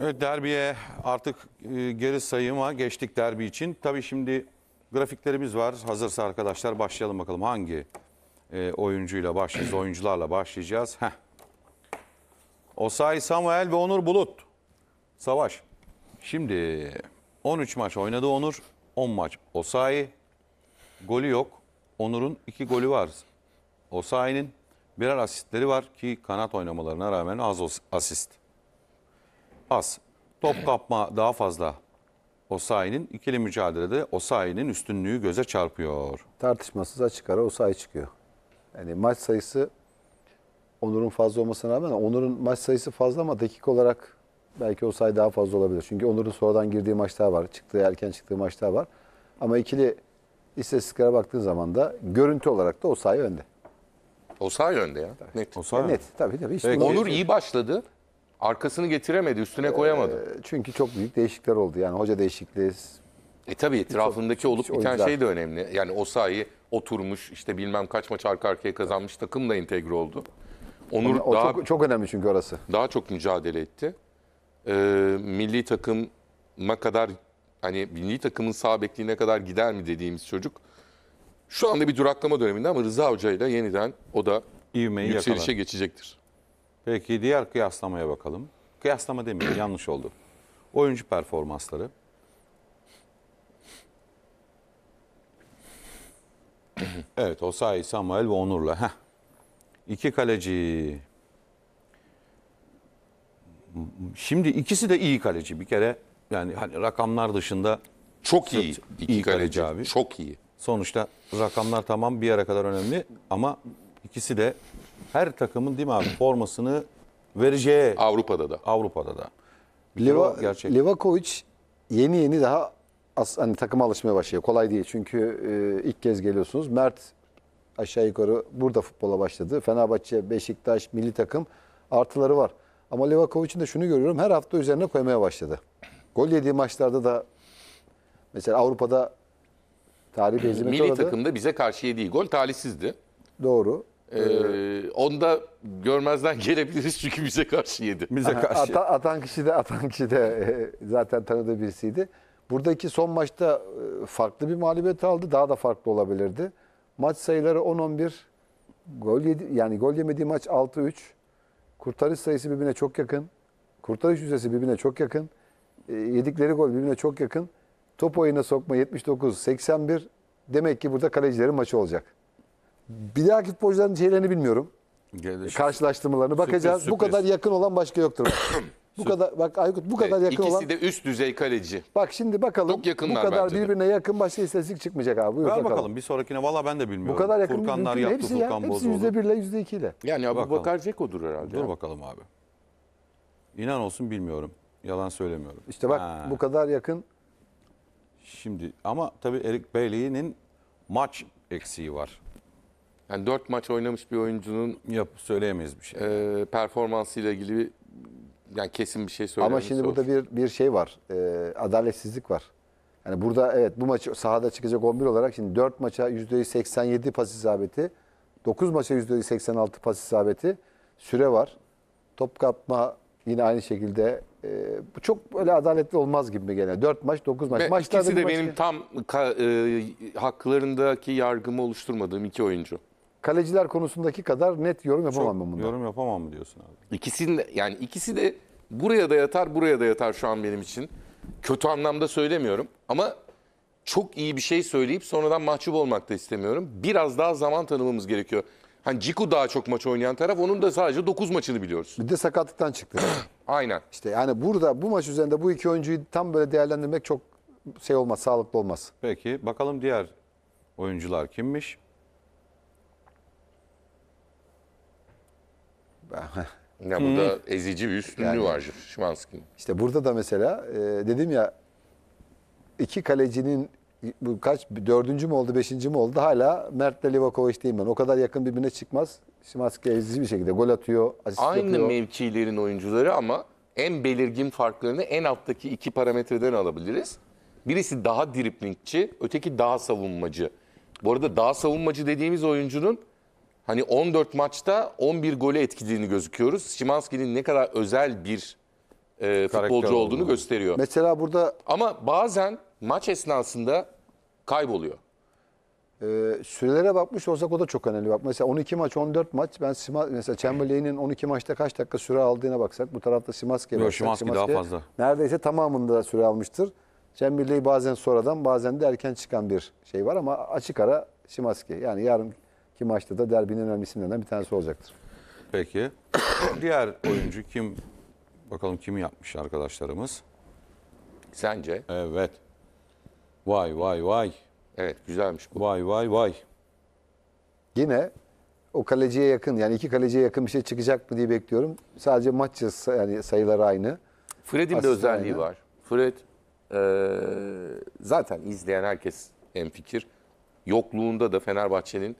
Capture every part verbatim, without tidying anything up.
Evet, derbiye artık geri sayıma geçtik derbi için. Tabii şimdi grafiklerimiz var. Hazırsa arkadaşlar başlayalım bakalım hangi oyuncuyla başlayacağız, oyuncularla başlayacağız. Heh. Osayi-Samuel ve Onur Bulut. Savaş. Şimdi on üç maç oynadı Onur, on maç Osayi. Golü yok. Onur'un iki golü var. Osayi'nin birer asistleri var ki kanat oynamalarına rağmen az asist. Az. Top kapma daha fazla. Osayi'nin ikili mücadelede Osayi'nin üstünlüğü göze çarpıyor. Tartışmasız açık ara Osayi çıkıyor. Yani maç sayısı Onur'un fazla olmasına rağmen, Onur'un maç sayısı fazla ama dakika olarak belki Osayi daha fazla olabilir. Çünkü Onur'un sonradan girdiği maçlar var. Çıktığı, erken çıktığı maçlar var. Ama ikili istatistiklere baktığın zaman da görüntü olarak da Osayi önde. Osayi önde ya. Tabii. Net. Osayi net. Tabii tabii. Hiç evet, Onur iyi başladı. Arkasını getiremedi, üstüne ee, koyamadı. Çünkü çok büyük değişiklikler oldu. Yani hoca değişikliği. E tabii etrafındaki olup biten şey de önemli. Yani Osayi oturmuş, işte bilmem kaç maç arka arkaya kazanmış takımla entegre oldu. Onur o, o daha çok, çok önemli çünkü orası. Daha çok mücadele etti. Ee, milli takıma kadar, hani milli takımın sağ bekliğine kadar gider mi dediğimiz çocuk. Şu anda bir duraklama döneminde ama Rıza Hoca'yla yeniden o da İvmeyi yükselişe yakalar. geçecektir. Peki diğer kıyaslamaya bakalım. Kıyaslama demeyeyim, yanlış oldu. Oyuncu performansları. Evet, Osayi, Samuel ve Onur'la. Heh. İki kaleci. Şimdi ikisi de iyi kaleci. Bir kere yani hani rakamlar dışında çok iyi. İki iyi kaleci, kaleci abi. Çok iyi. Sonuçta rakamlar tamam bir yere kadar önemli ama ikisi de her takımın değil mi abi formasını vereceği. Avrupa'da da. Avrupa'da da. Liva, Livakovic yeni yeni daha as, hani takıma alışmaya başlıyor. Kolay değil çünkü e, ilk kez geliyorsunuz. Mert aşağı yukarı burada futbola başladı. Fenerbahçe, Beşiktaş, milli takım artıları var. Ama Livakovic'in de şunu görüyorum, her hafta üzerine koymaya başladı. Gol yediği maçlarda da mesela Avrupa'da tarih bezimi milli orada. Takımda bize karşı yediği gol talihsizdi. Doğru. Ee, onda görmezden gelebiliriz çünkü bize karşı yedi. Bize karşı. Atan, atan kişi de atan kişi de zaten tanıdığı birisiydi. Buradaki son maçta farklı bir mağlubiyet aldı. Daha da farklı olabilirdi. Maç sayıları on on bir. Gol yedi, yani gol yemediği maç altı üç. Kurtarış sayısı birbirine çok yakın. Kurtarış yüzdesi birbirine çok yakın. Yedikleri gol birbirine çok yakın. Top oyuna sokma yetmiş dokuz seksen bir. Demek ki burada kalecilerin maçı olacak. Bir dahaki futbolcuların şeylerini bilmiyorum. Gelişim. Karşılaştırmalarını bakacağız. Sürpriz, sürpriz. Bu kadar yakın olan başka yoktur. bu kadar bak Aykut bu kadar evet, yakın ikisi olan. İkisi de üst düzey kaleci. Bak şimdi bakalım. Çok yakınlar bu kadar birbirine de. Yakın başka istatistik çıkmeyecek abi. Buyur, bakalım. bakalım bir sonrakine valla ben de bilmiyorum. Bu kadar yakın Furkanlar yaptı, hepsi Furkan ya. Bozoğlu. Hepsi yüzde bir ile yüzde iki ile. Yani Aboubakar Dzeko'dur herhalde. Dur ya. Bakalım abi. İnan olsun bilmiyorum. Yalan söylemiyorum. İşte bak ha. Bu kadar yakın. Şimdi ama tabii Erik Bailey'nin maç eksiği var. Yani dört maç oynamış bir oyuncunun Yap, söyleyemeyiz bir şey. E, performansıyla ilgili yani kesin bir şey söyleyemeyiz. Ama şimdi olur. Burada bir bir şey var. E, adaletsizlik var. Yani burada evet bu maçı sahada çıkacak on bir olarak şimdi dört maça yüzde seksen yedi pas isabeti, dokuz maça yüzde seksen altı pas isabeti, süre var. Top kapma yine aynı şekilde. E, bu çok öyle adaletli olmaz gibi mi gene? dört maç, dokuz maç. Ve ikisi de benim maç... tam e, haklarındaki yargımı oluşturmadığım iki oyuncu. Kaleciler konusundaki kadar net yorum yapamam mı bundan? Yorum yapamam mı diyorsun abi? İkisinin de, yani ikisi de buraya da yatar, buraya da yatar şu an benim için. Kötü anlamda söylemiyorum ama çok iyi bir şey söyleyip sonradan mahcup olmak da istemiyorum. Biraz daha zaman tanımamız gerekiyor. Hani Dzeko daha çok maç oynayan taraf, onun da sadece dokuz maçını biliyoruz. Bir de sakatlıktan çıktı. Aynen. İşte yani burada bu maç üzerinde bu iki oyuncuyu tam böyle değerlendirmek çok şey olmaz, sağlıklı olmaz. Peki bakalım diğer oyuncular kimmiş? Ya burada hmm. ezici bir üstünlüğü yani, var Szymański'nin. İşte burada da mesela e, dedim ya iki kalecinin bu kaç dördüncü mü oldu beşinci mi oldu hala Mert'le Livakovic diyeyim ben. O kadar yakın birbirine çıkmaz. Szymański ezici bir şekilde gol atıyor, asist Aynı yapıyor. Aynı mevkilerin oyuncuları ama en belirgin farklarını en alttaki iki parametreden alabiliriz. Birisi daha driplingçi, öteki daha savunmacı. Bu arada daha savunmacı dediğimiz oyuncunun hani on dört maçta on bir gole etkilediğini gözüküyoruz. Szymański'nin ne kadar özel bir e, futbolcu olduğunu gösteriyor. Mesela burada... Ama bazen maç esnasında kayboluyor. Ee, sürelere bakmış olsak o da çok önemli. Bak mesela on iki maç on dört maç ben Sima, mesela Chamberlain'in on iki maçta kaç dakika süre aldığına baksak, bu tarafta Szymański'ye baksak, Szymański daha fazla. Neredeyse tamamında süre almıştır. Chamberlain bazen sonradan bazen de erken çıkan bir şey var ama açık ara Szymański. Yani yarınki maçta da derbinin önemlisinden bir tanesi olacaktır. Peki. Diğer oyuncu kim? Bakalım kimi yapmış arkadaşlarımız? Sence? Evet. Vay vay vay. Evet, güzelmiş bu. Vay vay vay. Yine o kaleciye yakın, yani iki kaleciye yakın bir şey çıkacak mı diye bekliyorum. Sadece maç yani sayıları aynı. Fred'in de özelliği aynı var. Fred ee, zaten izleyen herkes hemfikir. Yokluğunda da Fenerbahçe'nin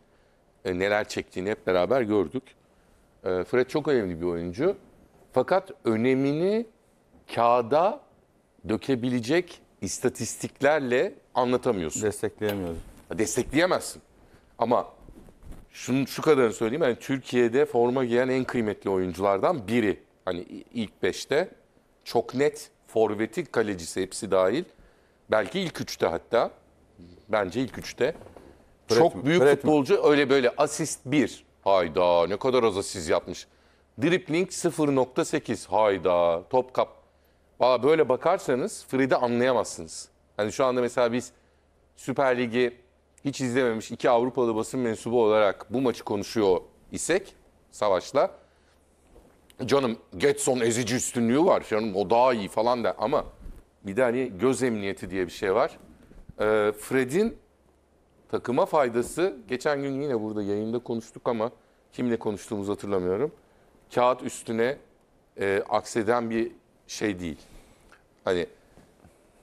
e, neler çektiğini hep beraber gördük. E, Fred çok önemli bir oyuncu. Fakat önemini kağıda dökebilecek istatistiklerle anlatamıyorsun. Destekleyemiyoruz. Destekleyemezsin. Ama şunu, şu kadarını söyleyeyim. Yani Türkiye'de forma giyen en kıymetli oyunculardan biri. Hani ilk beşte çok net, forveti, kalecisi hepsi dahil. Belki ilk üçte hatta. Bence ilk üçte. Pret çok mi? büyük Pret futbolcu mi? öyle böyle asist bir. Hayda ne kadar az asist yapmış. Dribbling sıfır nokta sekiz. Hayda top kap. Aa, böyle bakarsanız Fred'i anlayamazsınız. Hani şu anda mesela biz Süper Lig'i hiç izlememiş iki Avrupalı basın mensubu olarak bu maçı konuşuyor isek Savaş'la. Canım Getson ezici üstünlüğü var. Canım o daha iyi falan der. Ama bir de hani göz emniyeti diye bir şey var. Ee, Fred'in takıma faydası, geçen gün yine burada yayında konuştuk ama kimle konuştuğumuzu hatırlamıyorum. Kağıt üstüne e, akseden bir şey değil. Hani...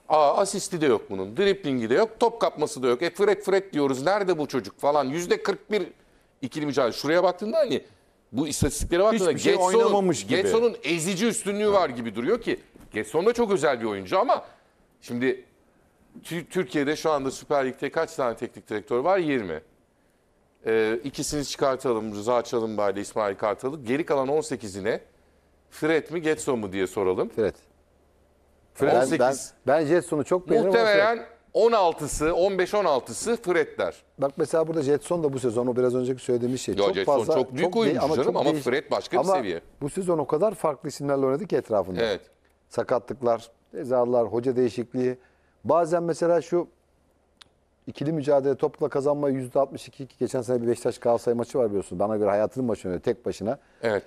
Aa, asisti de yok bunun, driplingi de yok, top kapması da yok. E frek frek diyoruz, nerede bu çocuk falan. Yüzde kırk bir ikili mücadele. Şuraya baktığında hani bu istatistiklere baktığında hiçbir şey oynamamış gibi. Getson'un ezici üstünlüğü var gibi duruyor ki. Getson da çok özel bir oyuncu ama şimdi Türkiye'de şu anda Süper Lig'de kaç tane teknik direktör var? yirmi. Ee, ikisini çıkartalım, Rıza Çalımbay ile İsmail Kartal'ı. Geri kalan on sekizine Fred mi Getson mu diye soralım. Fred. on sekiz. Ben, ben Jetson'u çok beğenirim. Muhtemelen on altısı, on beş on altısı Fred'ler. Bak mesela burada Jetson da bu sezon, o biraz önceki söylediğimiz şey. Yo, çok Jetson fazla, çok büyük oyuncu ama, canım, ama Fred başka ama bir seviye. Bu sezon o kadar farklı isimlerle oynadı ki etrafında. Evet. Sakatlıklar, cezalar, hoca değişikliği. Bazen mesela şu ikili mücadele topla kazanma yüzde altmış iki. Geçen sene bir Beşiktaş Galatasaray maçı var biliyorsunuz. Bana göre hayatının maçı oynadı tek başına. Evet.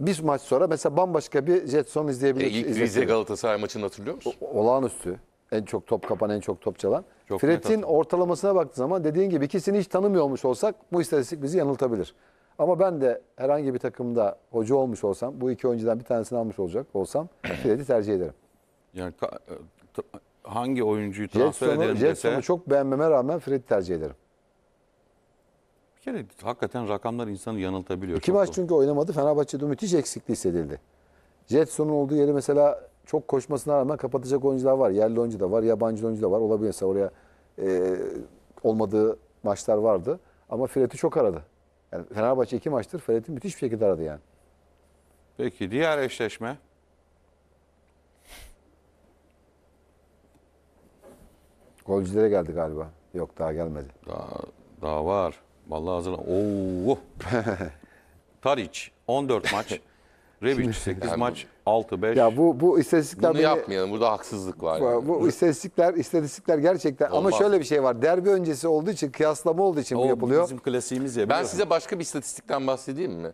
Bir maç sonra mesela bambaşka bir Jetson izleyebiliriz. E, ilk Rize Galatasaray maçını hatırlıyor musun? O, olağanüstü. En çok top kapan, en çok top çalan. Fred'in ortalamasına baktığı zaman dediğin gibi ikisini hiç tanımıyormuş olsak bu istatistik bizi yanıltabilir. Ama ben de herhangi bir takımda hoca olmuş olsam, bu iki oyuncudan bir tanesini almış olacak olsam Fred'i tercih ederim. Yani hangi oyuncuyu transfer edelim dese... Jetson'u çok beğenmeme rağmen Fred'i tercih ederim. Bir kere hakikaten rakamlar insanı yanıltabiliyor. İki maç çünkü oynamadı. Fenerbahçe'de müthiş eksikliği hissedildi. Jetson'un olduğu yeri mesela çok koşmasına rağmen kapatacak oyuncular var. Yerli oyuncu da var, yabancı oyuncu da var. Olabilirse oraya e, olmadığı maçlar vardı. Ama Fred'i çok aradı. Yani Fenerbahçe iki maçtır Fred'i müthiş bir şekilde aradı yani. Peki diğer eşleşme? Golcülere geldi galiba. Yok daha gelmedi. Daha, daha var. Vallahi hazırlan. Oo. Tadić on dört maç, Rebić sekiz maç, altı beş. Ya bu bu istatistikler bunu beni... yapmayalım. Burada haksızlık var. Bu, yani. bu istatistikler, istatistikler gerçekten olmaz. Ama şöyle bir şey var. Derbi öncesi olduğu için, kıyaslama olduğu için o, bu yapılıyor. Bizim klasiğimiz ya. Ben size başka bir istatistikten bahsedeyim mi?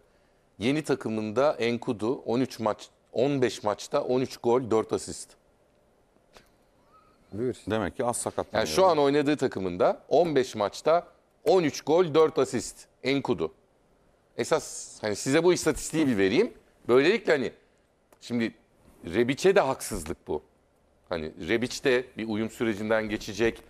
Yeni takımında Enkudu on üç maç, on beş maçta on üç gol, dört asist. Buyur. Demek ki az sakatlanıyor. Yani şu an oynadığı takımında on beş maçta on üç gol, dört asist. Enkudu. Esas hani size bu istatistiği bir vereyim. Böylelikle hani şimdi Rebić'e de haksızlık bu. Hani Rebić de bir uyum sürecinden geçecek.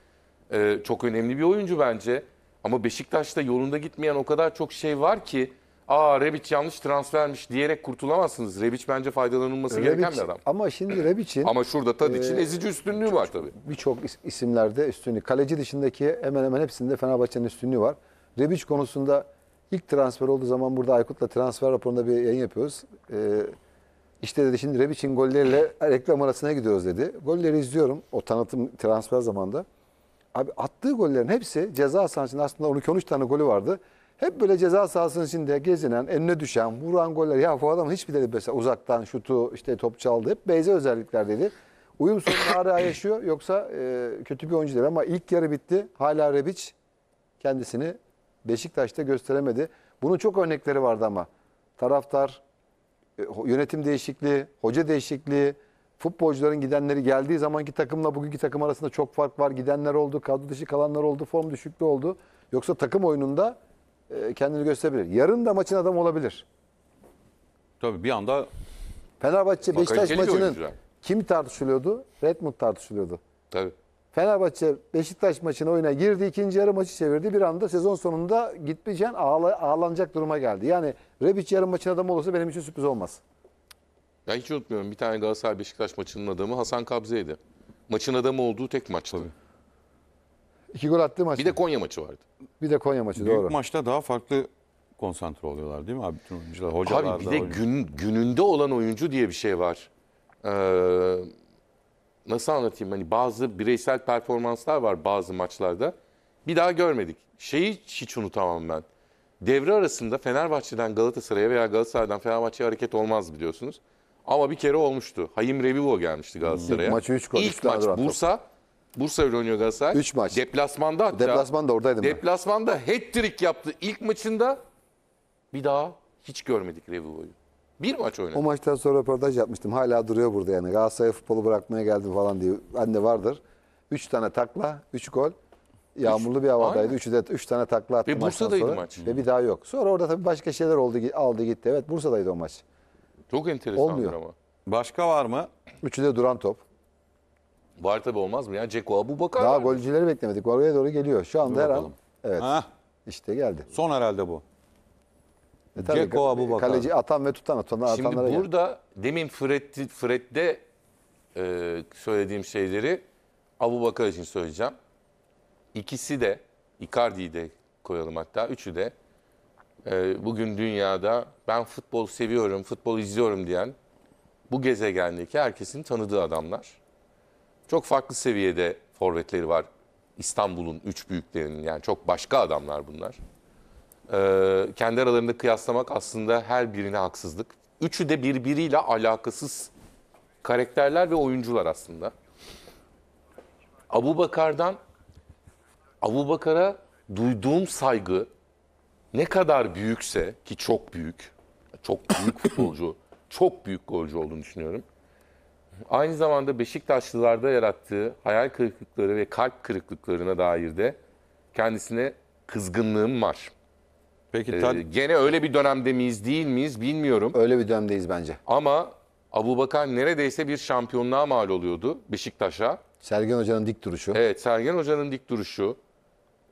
Ee, çok önemli bir oyuncu bence. Ama Beşiktaş'ta yolunda gitmeyen o kadar çok şey var ki aa Rebić yanlış transfermiş diyerek kurtulamazsınız. Rebić bence faydalanılması Rebić, gereken bir adam. Ama şimdi Rebić'in... Ama şurada Tadić'in e, ezici üstünlüğü çok, var tabii. Birçok isimlerde üstünlüğü. Kaleci dışındaki hemen hemen hepsinde Fenerbahçe'nin üstünlüğü var. Rebić konusunda ilk transfer olduğu zaman burada Aykut'la transfer raporunda bir yayın yapıyoruz. E, İşte dedi şimdi Rebic'in golleriyle reklam arasına gidiyoruz dedi. Golleri izliyorum o tanıtım transfer zamanında. Abi attığı gollerin hepsi ceza sahasında aslında on iki on üç tane golü vardı. Hep böyle ceza sahasının içinde gezinen, eline düşen, vuran goller. Ya bu adamın hiçbiri mesela uzaktan şutu, işte top çaldı. Hep benzer özellikler dedi. Uyum sorunu hala yaşıyor yoksa e, kötü bir oyuncu değil. Ama ilk yarı bitti. Hala Rebic kendisini Beşiktaş'ta gösteremedi. Bunun çok örnekleri vardı ama. Taraftar, yönetim değişikliği, hoca değişikliği, futbolcuların gidenleri geldiği zamanki takımla bugünkü takım arasında çok fark var. Gidenler oldu, kadro dışı kalanlar oldu, form düşüklüğü oldu. Yoksa takım oyununda kendini gösterebilir. Yarın da maçın adamı olabilir. Tabii bir anda Fenerbahçe Beşiktaş maçının kim tartışılıyordu? Redmond tartışılıyordu. Tabii. Fenerbahçe Beşiktaş maçına oyuna girdi, ikinci yarı maçı çevirdi. Bir anda sezon sonunda gitmeyeceğin ağla, ağlanacak duruma geldi. Yani Rebic yarın maçın adamı olursa benim için sürpriz olmaz. Ya hiç unutmuyorum. Bir tane Galatasaray Beşiktaş maçının adamı Hasan Kabze'ydi. Maçın adamı olduğu tek maçtı. Tabii. İki gol attığı maç. Bir de Konya maçı vardı. Bir de Konya maçı Büyük doğru. Büyük maçta daha farklı konsantre oluyorlar değil mi abi? Bütün oyuncular, hocalar abi bir de gün, gününde olan oyuncu diye bir şey var. Ee, nasıl anlatayım? Hani bazı bireysel performanslar var bazı maçlarda. Bir daha görmedik. Şeyi hiç, hiç unutamam ben. Devre arasında Fenerbahçe'den Galatasaray'a veya Galatasaray'dan Fenerbahçe'ye hareket olmaz biliyorsunuz. Ama bir kere olmuştu. Haim Revivo gelmişti Galatasaray'a. Hmm. İlk, üç gol, İlk maç Bursa. Bursa ile oynuyor Galatasaray. üç maç. Deplasmanda hatta. Deplasmanda oradaydım. Deplasmanda hat-trick yaptı. İlk maçında bir daha hiç görmedik Revivo'yu. Bir maç oynadı. O maçtan sonra röportaj yapmıştım. Hala duruyor burada yani. Galatasaray futbolu bırakmaya geldim falan diye. Anne vardır. üç tane takla, üç gol. Yağmurlu üç, bir havadaydı. üçü de üç tane takla attı. Ve Bursa'daydı sonra. Maç. Ve bir daha yok. Sonra orada tabii başka şeyler oldu, aldı gitti. Evet Bursa'daydı o maç. Çok enteresandır ama. Başka var mı? üçü de duran top. Var tabii olmaz mı ya? Dzeko, Aboubakar. Daha golcüleri beklemedik. Oraya doğru geliyor. Şu anda her an. Evet. Hah. İşte geldi. Son herhalde bu. E Dzeko, Aboubakar. Kaleci atan ve tutan atan. Şimdi burada gel. Demin Fred, Fred'de e, söylediğim şeyleri Aboubakar için söyleyeceğim. İkisi de, Icardi'yi de koyalım hatta. Üçü de e, bugün dünyada ben futbol seviyorum, futbol izliyorum diyen bu gezegendeki herkesin tanıdığı adamlar. Çok farklı seviyede forvetleri var İstanbul'un üç büyüklerinin. Yani çok başka adamlar bunlar. Ee, kendi aralarında kıyaslamak aslında her birine haksızlık. Üçü de birbiriyle alakasız karakterler ve oyuncular aslında. Aboubakar'dan, Aboubakar'a duyduğum saygı ne kadar büyükse ki çok büyük, çok büyük futbolcu, çok büyük golcü olduğunu düşünüyorum. Aynı zamanda Beşiktaşlılarda yarattığı hayal kırıklıkları ve kalp kırıklıklarına dair de kendisine kızgınlığım var. Peki ee, gene öyle bir dönemde miyiz değil miyiz bilmiyorum. Öyle bir dönemdeyiz bence. Ama Aboubakar neredeyse bir şampiyonluğa mal oluyordu Beşiktaş'a. Sergen Hoca'nın dik duruşu. Evet, Sergen Hoca'nın dik duruşu.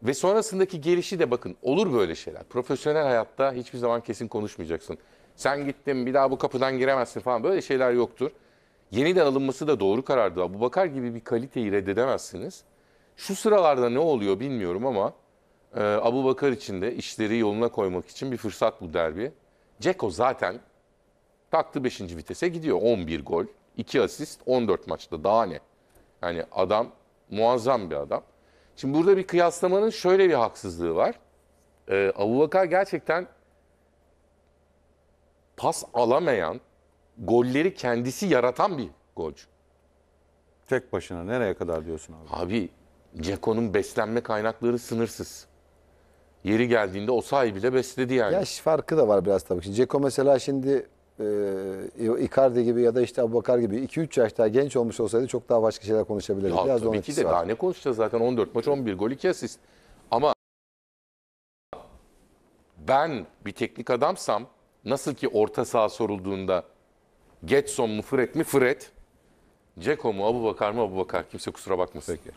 Ve sonrasındaki gelişi de bakın olur böyle şeyler. Profesyonel hayatta hiçbir zaman kesin konuşmayacaksın. Sen gittin bir daha bu kapıdan giremezsin falan böyle şeyler yoktur. Yeniden alınması da doğru karardı. Aboubakar gibi bir kaliteyi reddedemezsiniz. Şu sıralarda ne oluyor bilmiyorum ama e, Aboubakar için de işleri yoluna koymak için bir fırsat bu derbi. Dzeko zaten taktı beşinci vitese gidiyor. on bir gol, iki asist, on dört maçta daha ne? Yani adam muazzam bir adam. Şimdi burada bir kıyaslamanın şöyle bir haksızlığı var. E, Aboubakar gerçekten pas alamayan, golleri kendisi yaratan bir golcü. Tek başına nereye kadar diyorsun abi? Abi, Dzeko'nun beslenme kaynakları sınırsız. Yeri geldiğinde Osayi bile besledi yani. Yaş farkı da var biraz tabii ki. Dzeko mesela şimdi e, Icardi gibi ya da işte Aboubakar gibi iki üç yaş daha genç olmuş olsaydı çok daha başka şeyler konuşabilirdik. Ya, biraz tabii ki de var. Daha ne konuşacağız zaten on dört maç on bir gol iki asist. Ama ben bir teknik adamsam nasıl ki orta saha sorulduğunda Getson mu Fred mi Fred, Dzeko mu Aboubakar mı Aboubakar, kimse kusura bakmasın. Peki.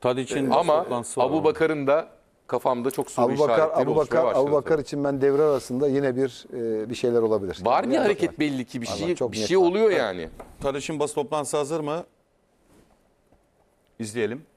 Tadiç'in ama Aboubakar'ın da kafamda çok soru Aboubakar, işaretleri Aboubakar, oluşmaya başladı. Aboubakar için ben devre arasında yine bir e, bir şeyler olabilir. Var bir yani hareket var. Belli ki bir şey Allah, bir şey oluyor var. Yani. Tadiç'in basın toplantısı hazır mı? İzleyelim.